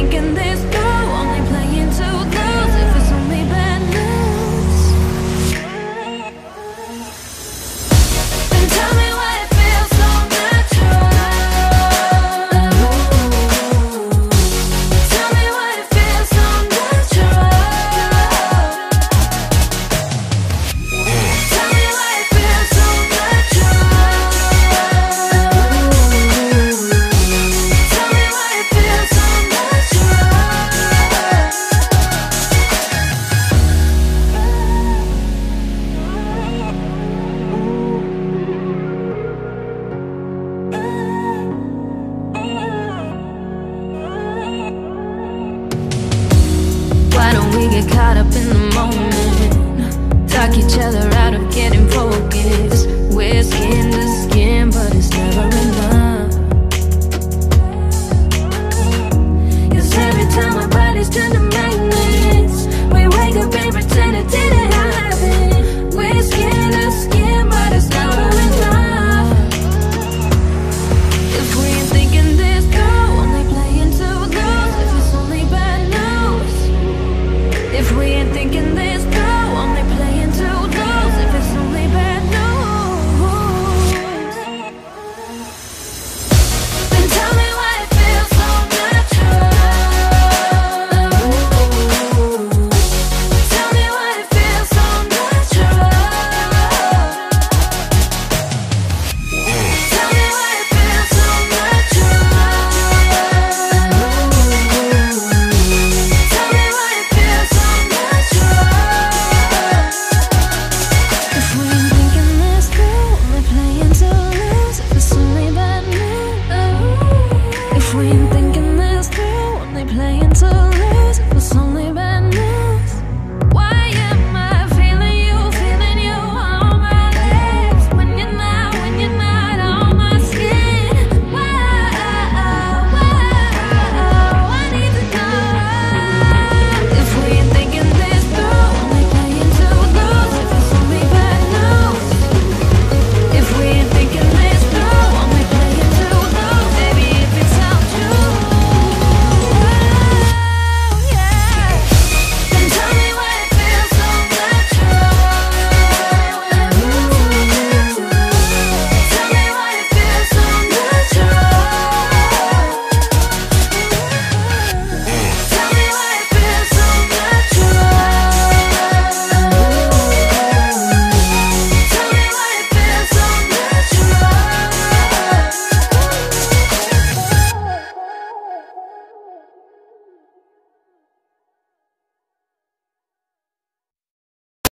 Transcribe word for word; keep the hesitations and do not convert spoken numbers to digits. thinking this girl only playing to lose. If it's only bad news, then tell me why it feels so natural. Tell me why it feels so natural. Tell me why it feels so natural. Tell me why it feels so natural. We get caught up in the moment, talk each other out of getting focused. We're skin to skin, but it's never